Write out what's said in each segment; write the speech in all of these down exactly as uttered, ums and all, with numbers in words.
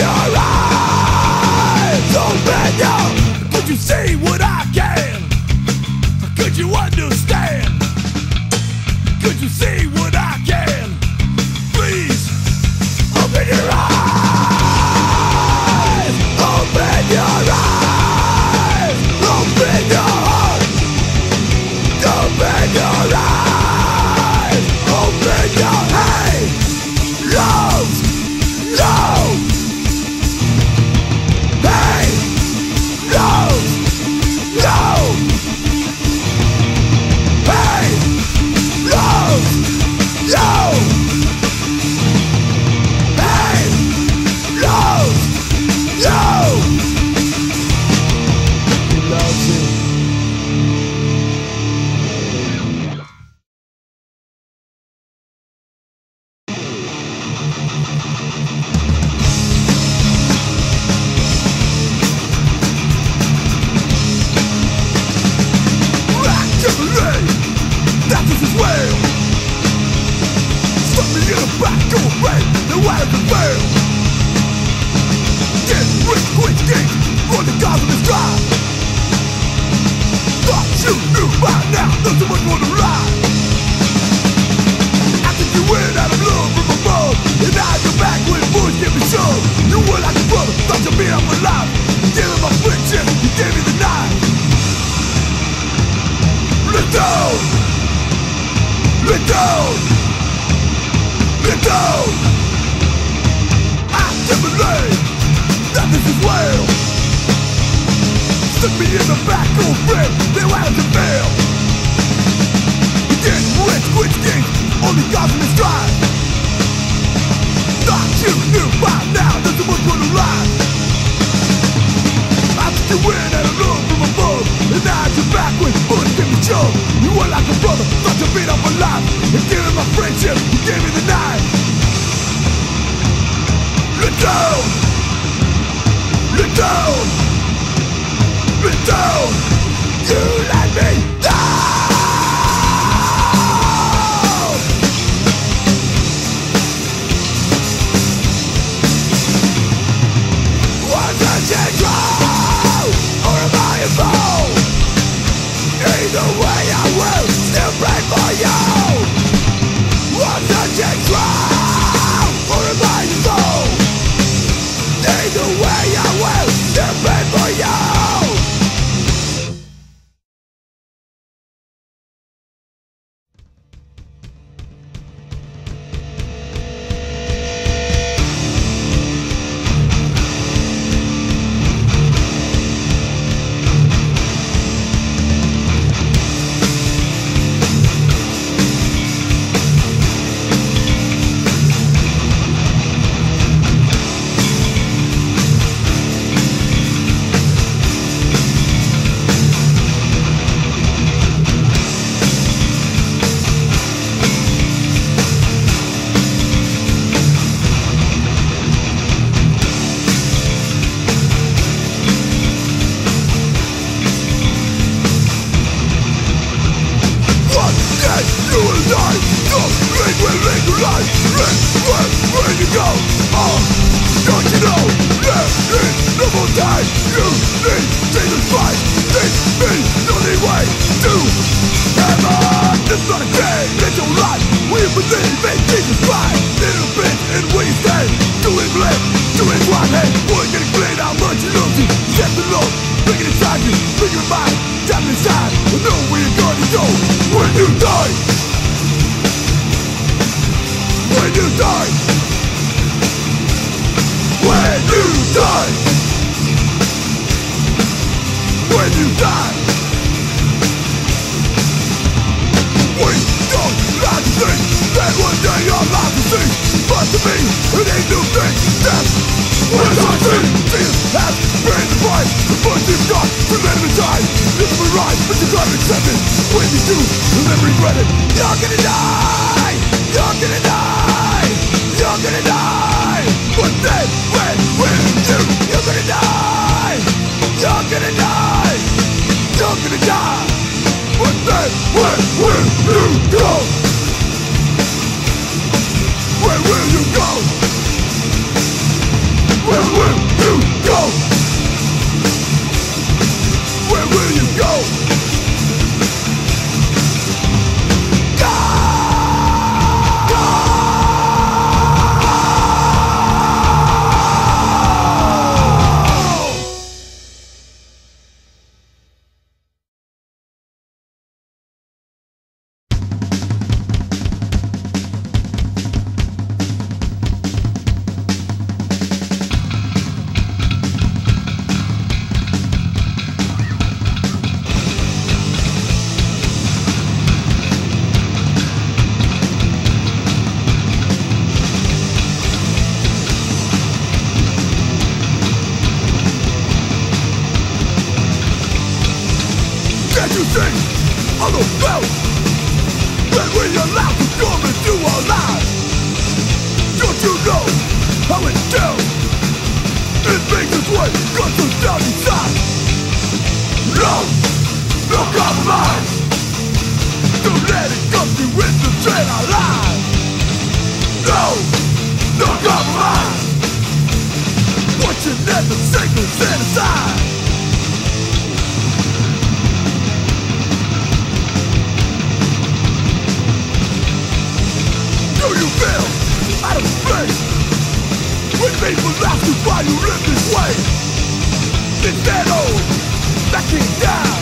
your eyes open now. Could you see what I can? Could you understand? Could you see what I can? Please open your eyes. Open your eyes. Open your heart. Open your eyes. Open your eyes. Love, love. Where will you go? Where will you think all about when we allowed to come into our lives? Don't you know how it feels? It makes its way, cuts us down inside. No, no compromise. Don't let it come to infiltrate our lives. No, no compromise. Watching at the signals inside. Do you feel out of space? When people ask you why you live this way, it's that old, backing down.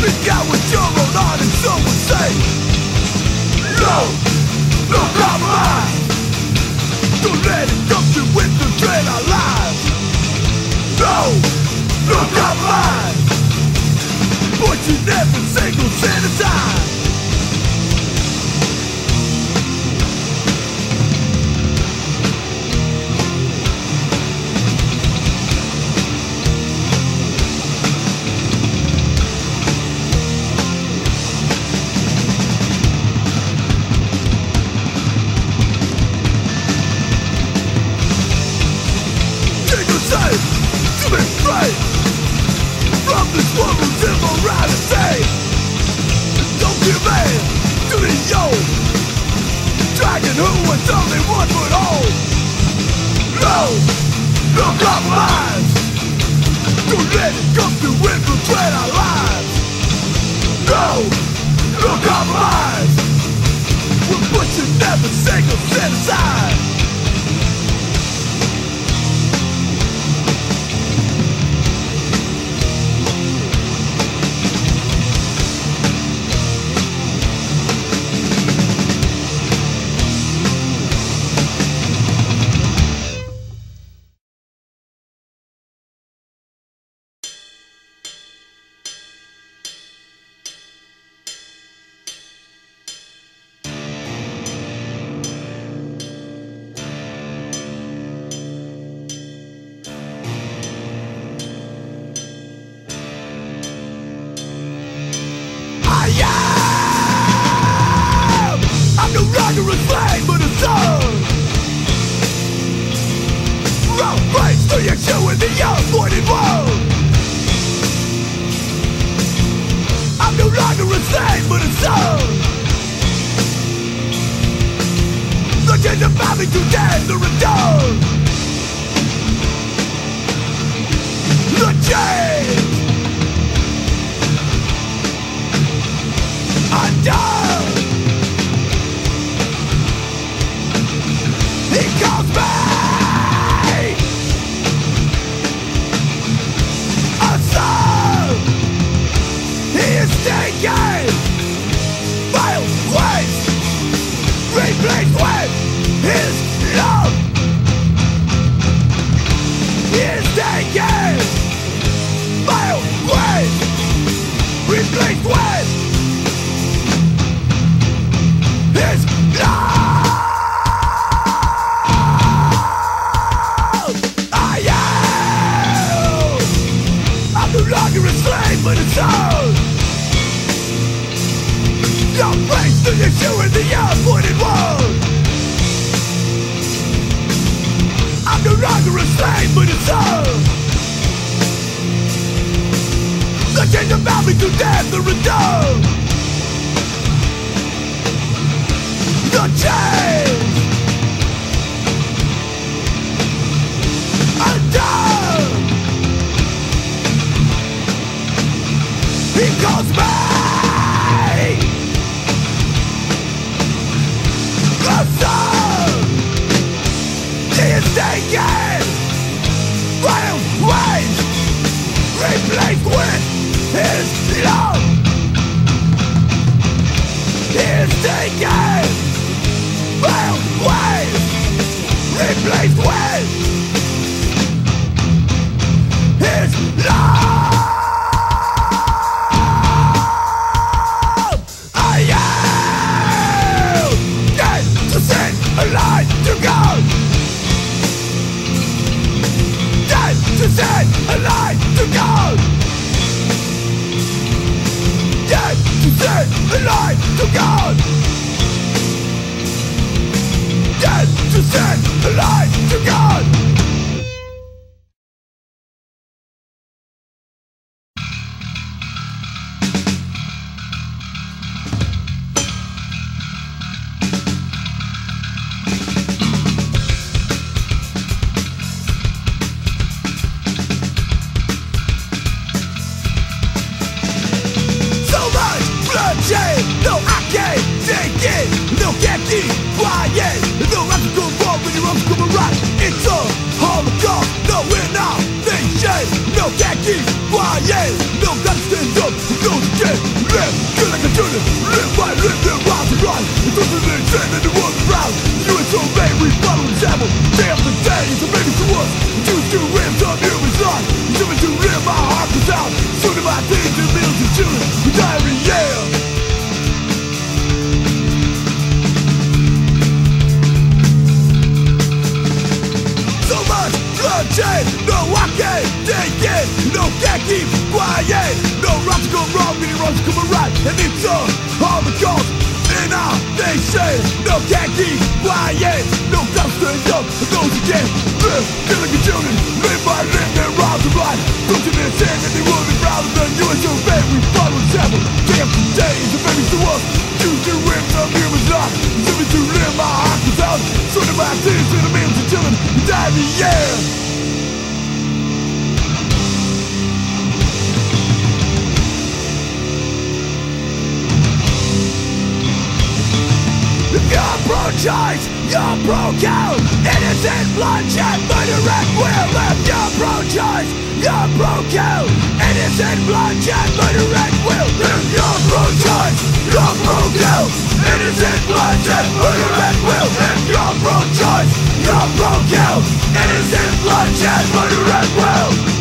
Think out what your own heart and soul would say. No, no compromise. Don't let it come to infiltrate our lives. No, no compromise. Watching every single citizen. Love is taken by sin and lie to God. Dead to sin and lie to God. No, I can't take it. No, can't keep quiet. No, I can go wrong when your arms come right. It's a holocaust. No, we're not nation. No, can't keep quiet. No, gotta stand up. No, can't live. Good like a student. Live right, live there, right to right. It's not the nation and the world around. You and so made, we follow the devil. Day after day, it's a baby to us. You do him, so I'm here with life. You do live, my heart goes out. Soon in my days, the middle of June. We die every year. Bloodshed, no, I can't take it. No, can't keep quiet. No, right to go wrong, many wrongs come right. And it's a holocaust in our nation. No, can't keep quiet. No, gotta stand up for those who can't live. Feel like a children, live by live, they're right to right. Don't you miss it, and they will be proud of the U S of A. We follow the devil, day after day, the babies to us. You do it, I'm here with life. Simply to live, my heart goes out. So do my tears, to the meals, to children, die the year. You're pro-choice, you're pro-kill. Innocent bloodshed, murder at will. If you're pro-choice, you're pro-kill. Innocent bloodshed, murder at will. If you're pro-choice, you're pro-kill. Innocent bloodshed, murder at will. If you're pro-choice, you're pro-kill. Innocent bloodshed, murder at will.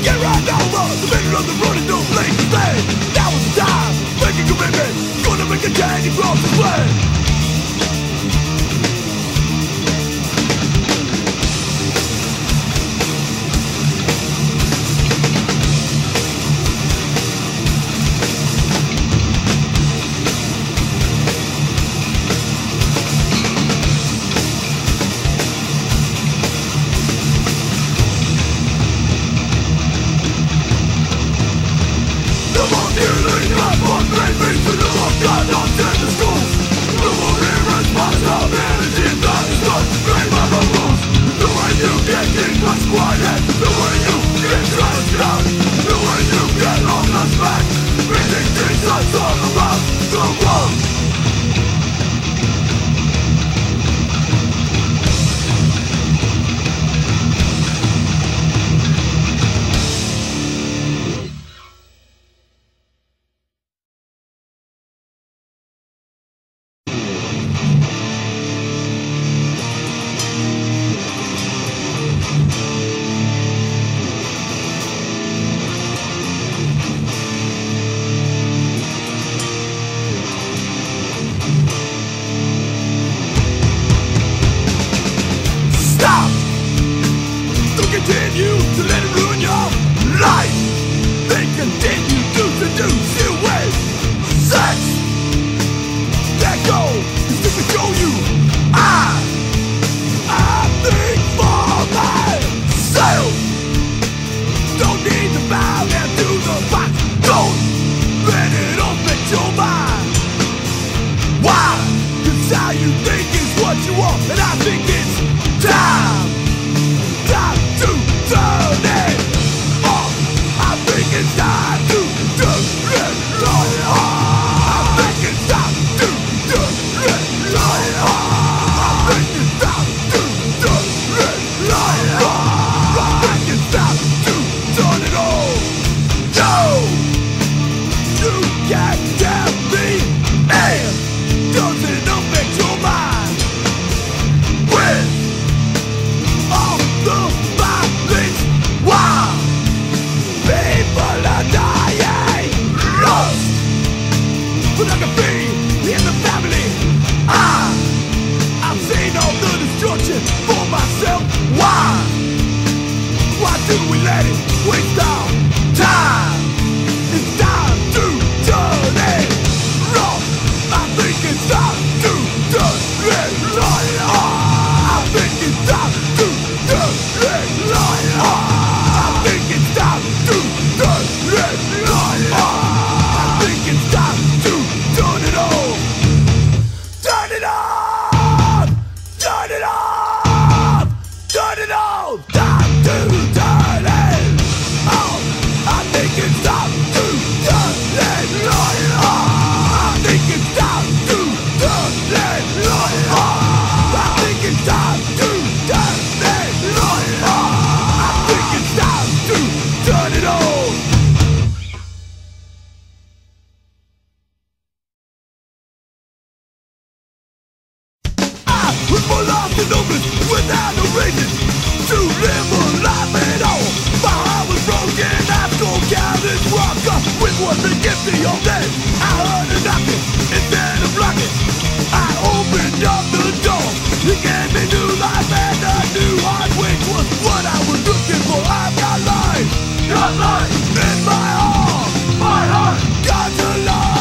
Get right now, the middle of the road and don't blink. That was the time. for life and opens without a reason to live a life at all. My heart was broken, I'm still counting rock up with what's been gifted all day. I heard a knocking instead of blocking. I opened up the door. He gave me new life and a new heart, which was what I was looking for. I've got life, got life in my heart, my heart. God's alive.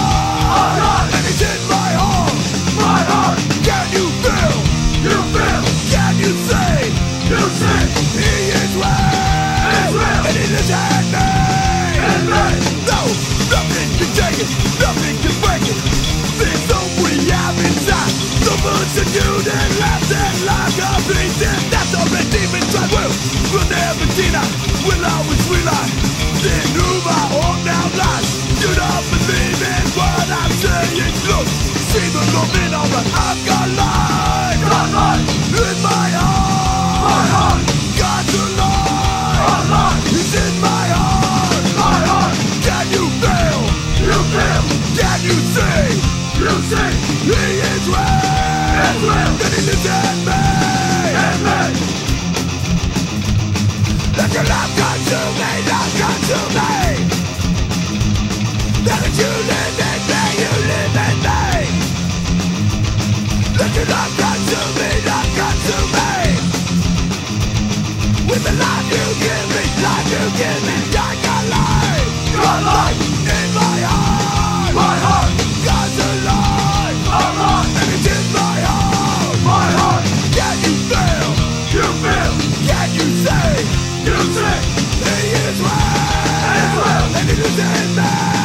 Nothing can break it. There's no we have inside. The birds are new and laughs and life complete. And that's all the demons I will. We'll never deny. We'll always realize. Then who my own now lies. You don't believe in what I'm saying. Look, see the love in all that I've got life. Got life in my heart. My heart. God's alive. Our life is in my heart. My heart. Can you feel? You feel? Can you see? You see? He is real. Is real. And he lives in me. In me. Let your love consume me. Love consume me. Now that you live in me. You live in me. Let your love consume me. Love consume me. With the life you give me. Life you give me. I got life. Got life. In my heart, my heart, God's alive, alive, and it's in my heart, my heart. Can you feel? You feel? Can you say? You say? He is real, and it is in me.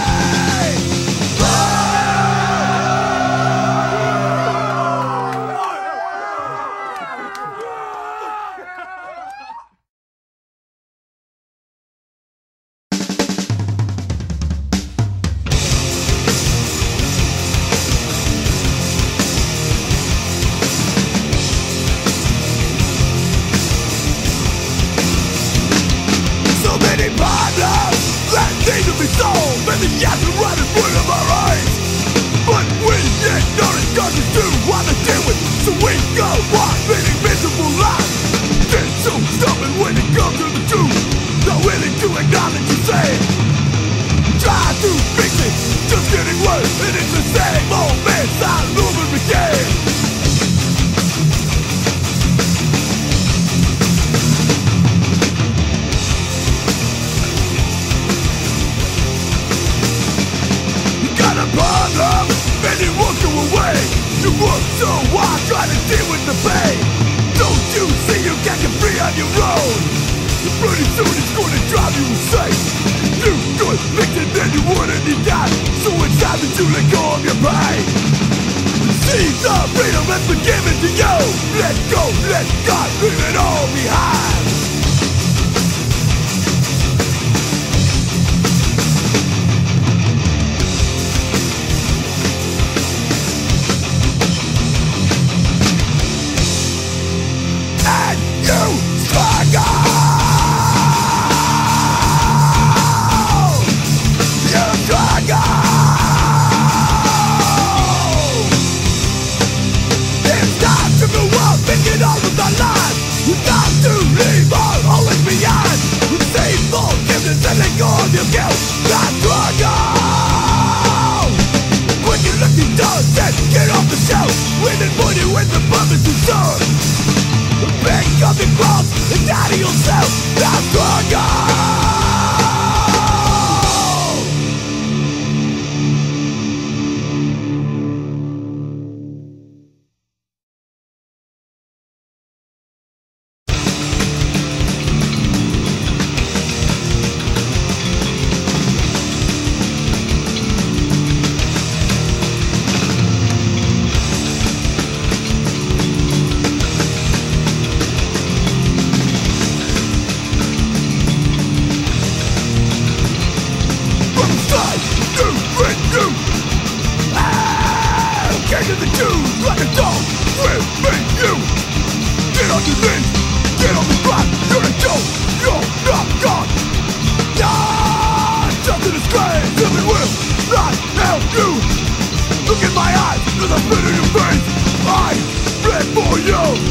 Yo!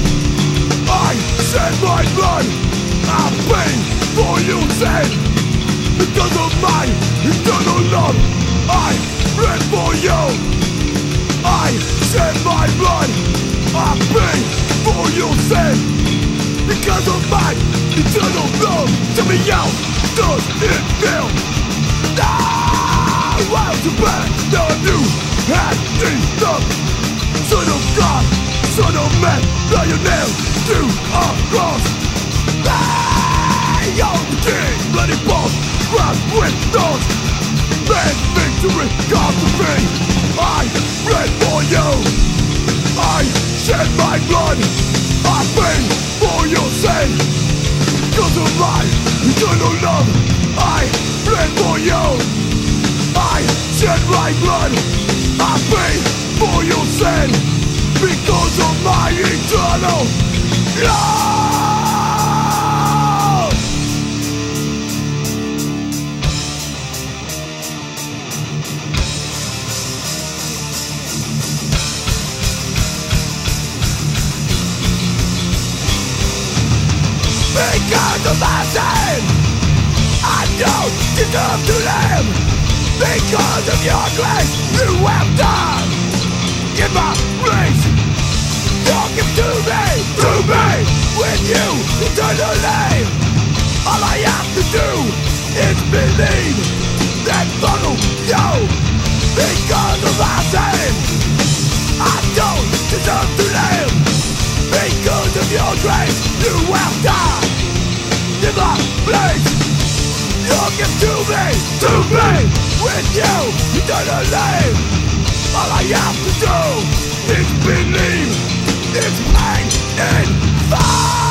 sin. Because of my eternal love, I bled for you. I shed my blood, I paid for your sin. Because of my eternal love, somebody else does it feel. I was to bed that you had these up. Son of God, son of man, that you nailed to a cross. You're the king, bloody balls, grabbed with thorns. Let victory come to me. I bled for you, I shed my blood, I paid for your sin. Because of my eternal love, I bled for you, I shed my blood, I paid for your sin. Because of my eternal love. Because of my sin, I don't deserve to live. Because of your grace, you have done in my place. Talk it to me, to me, with you eternally. All I have to do is believe, then follow you. Because of my sin, I don't deserve to live. Because of your grace, you have done in my place. Look into me, to me, with you eternally. All I have to do is believe, it's pain and fire.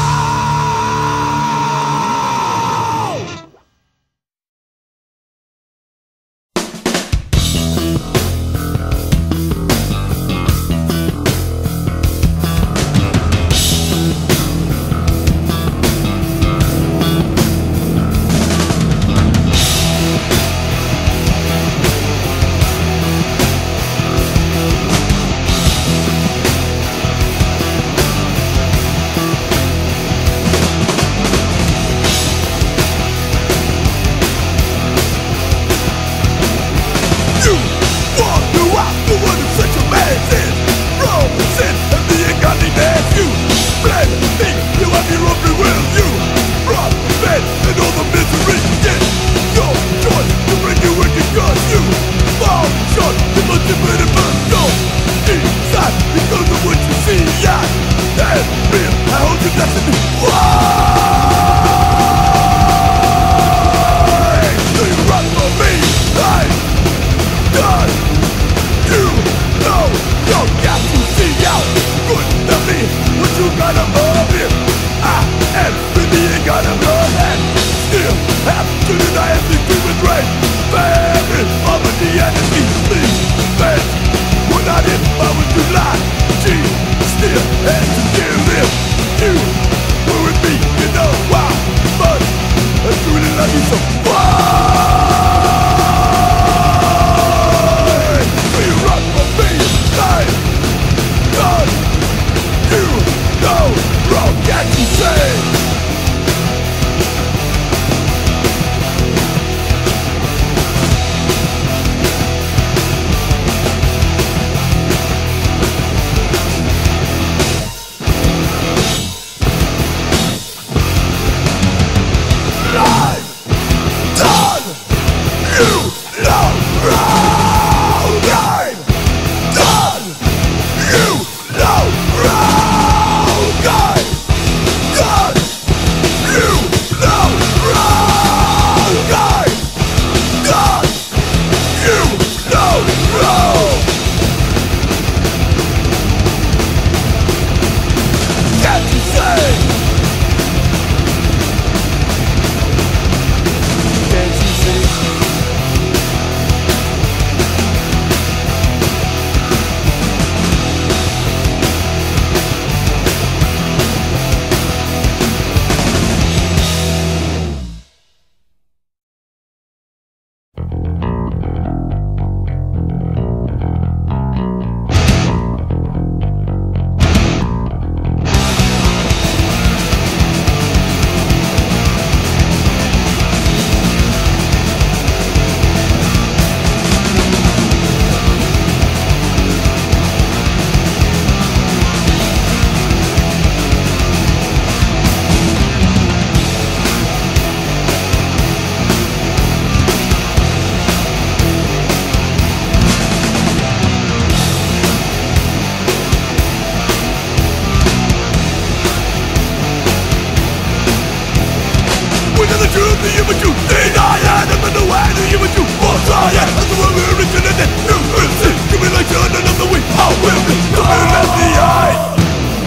Messiah of the world we're reaching in the new earth. Simulation of the weak, how will we turn out the eye?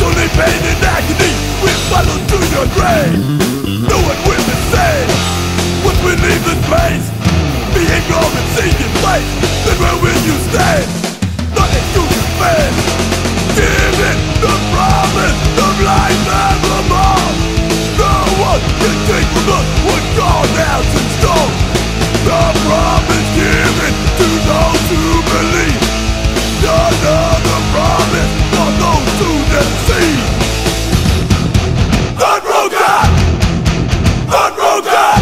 Only pain and agony, we follow to your grave. No one will be saved once we leave this place. Being all and seeing in place, then where will you stand? Nothing to defend. Give it the promise of life evermore. No one can take from us what God has in store. The promise given to those who believe, another promise for those who deceive. Unbroken! Unbroken! Unbroken! Unbroken!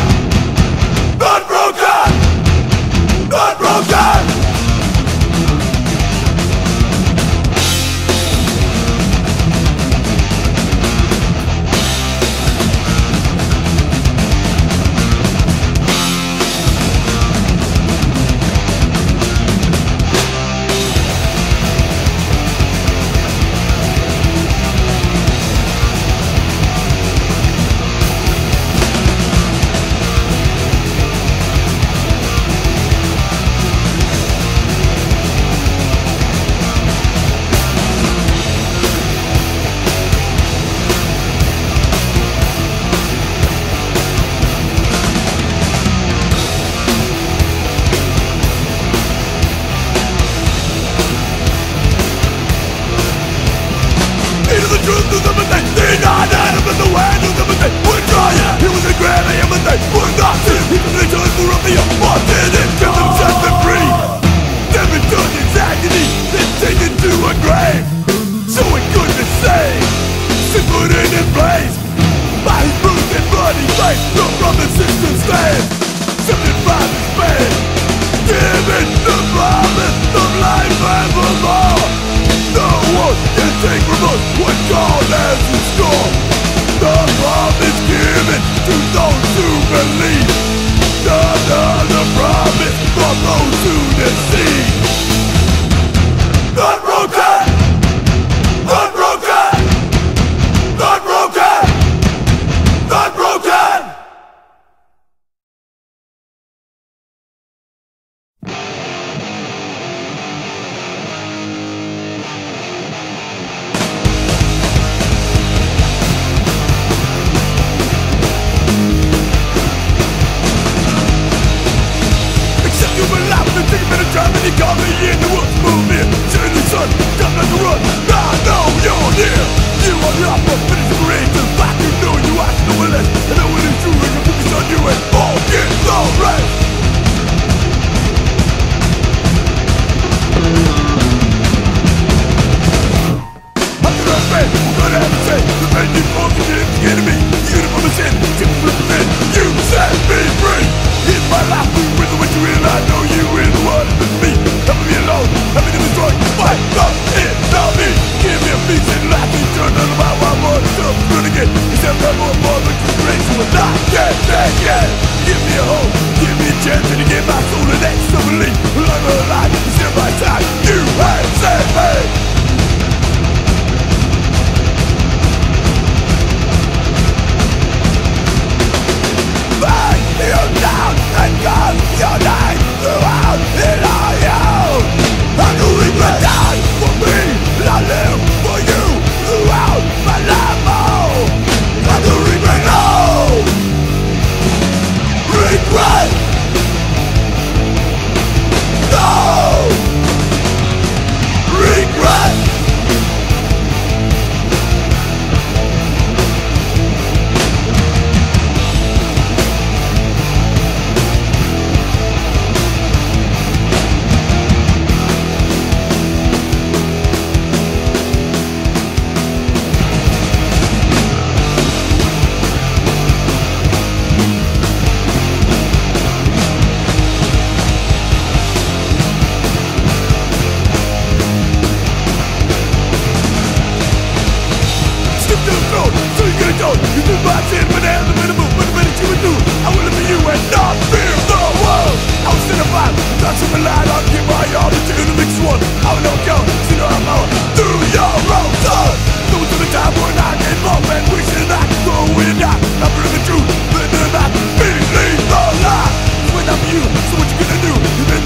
You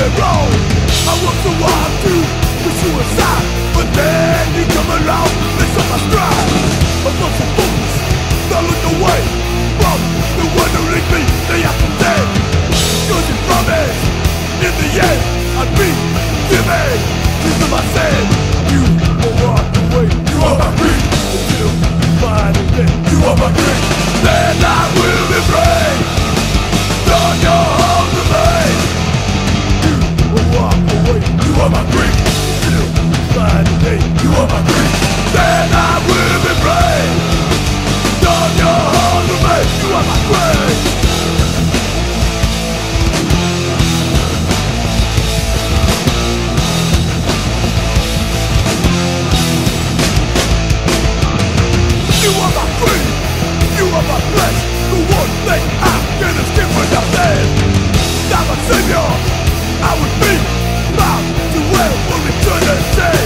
me wrong. I was the one to the suicide, but then he come around, mess up my stride. I lost the focus, fell in the way from the one who linked me day after day. Cause he promised, in the end, I'd be giving into my sin. You are on the way, you are my dream. Until you find a day, you are my dream. Then I will be brave. Don't go home to me. You are my dream. Until you find a day, you are my dream. Then I will be brave. Don't go home to me. You are my dream. You are my dream. You are my flesh. The one thing I can escape from your hands. I'm a savior. I would be to where will return and say,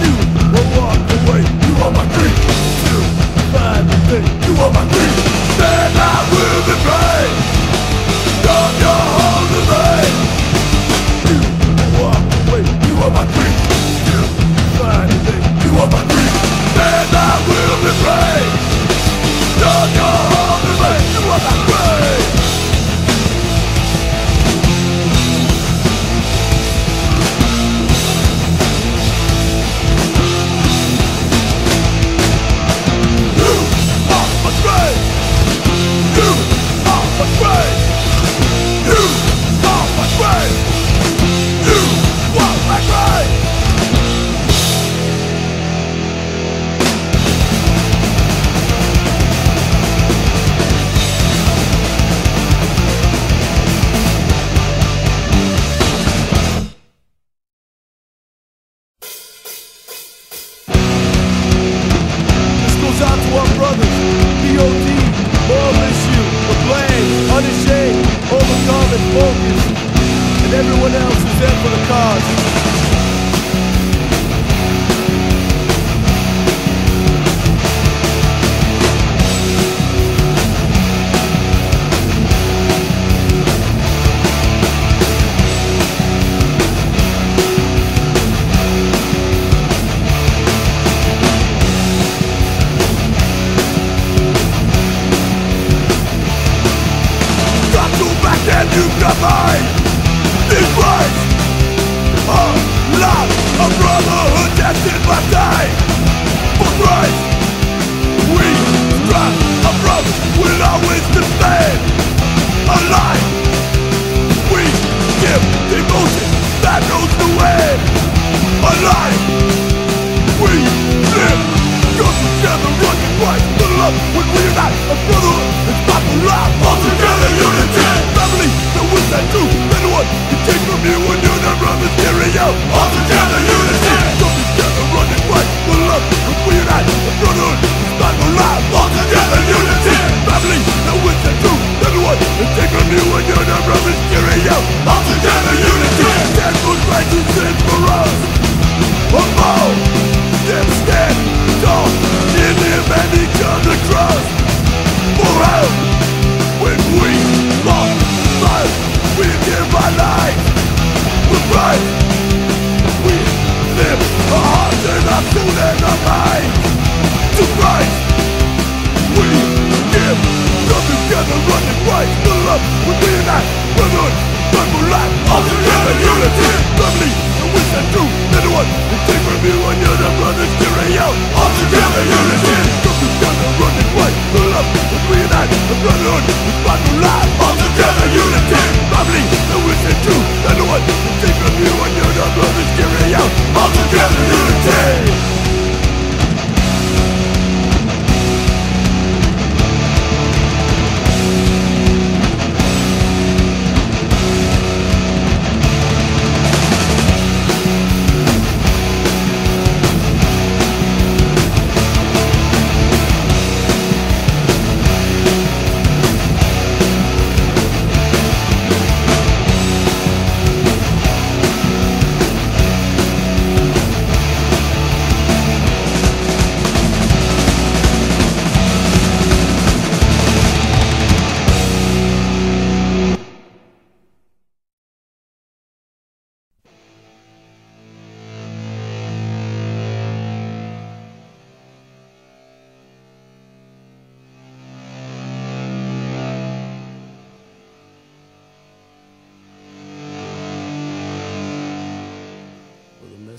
you will walk away. You are my dream. You find the thing. You are my dream. Then I will be brave. Don't you hold the vein. You will walk away. You are my dream. You find the thing. You are my dream. Then I will be brave. Don't you hold the vein. You are my dream.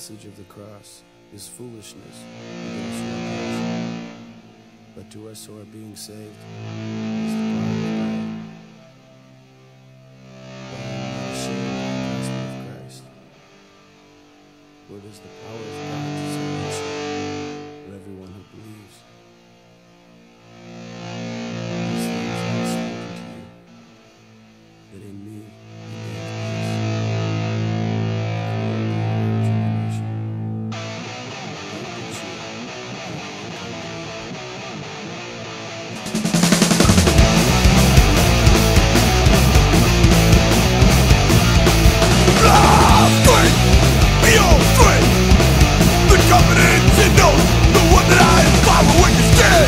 message of the cross is foolishness to those who are perishing, but to us who are being saved, is the power of God to salvation for everyone who believes. These things I have spoken to you, that in me you may have peace. The Lord be your generation. I you, I you. Confidence in those, the one that I am following is dead.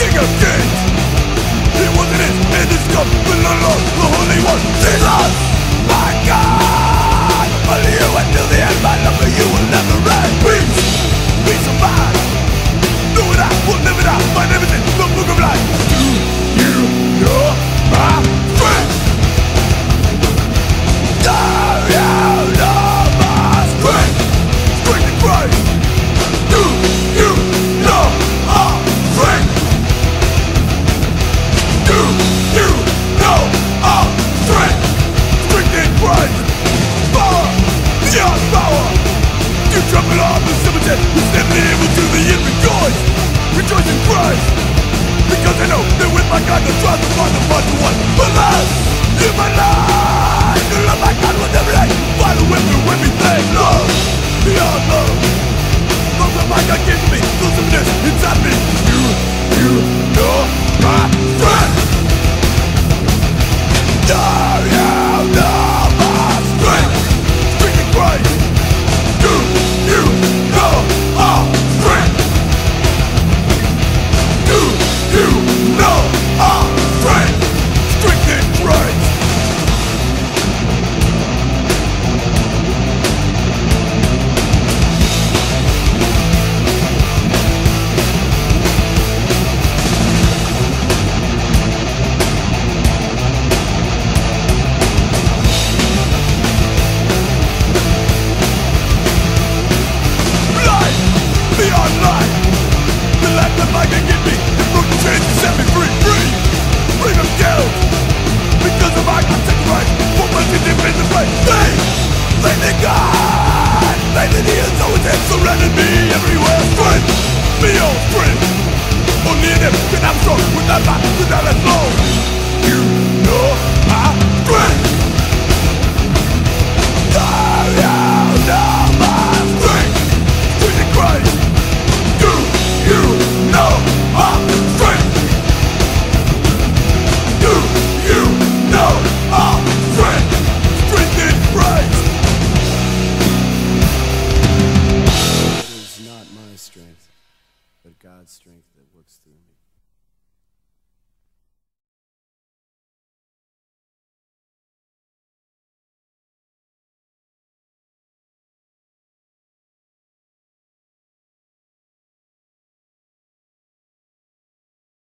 King of kings, he wasn't his, and his cup will unload the Holy One, Jesus, my God. I love you until the end, my love for you will never end. Peace, peace of mind, know it I will never die. Find everything, the book of life. Do you know my friend? Do you know my friend? Strictly Christ. Trumpet on the cemetery, we stand here, we do the end, rejoice, rejoice in Christ. Because I know that with my God, they'll try to find the one to one. But love, live my life, to love my God with everything, find a way through everything. Love, beyond love, love that my God gave to me, those emptiness inside me. You, you know my friend. Do you know my strength? Speak in Christ. Do you know our strength? Do you know our strength? Strength in Christ. Only in him can I be strong without life, without a flow. You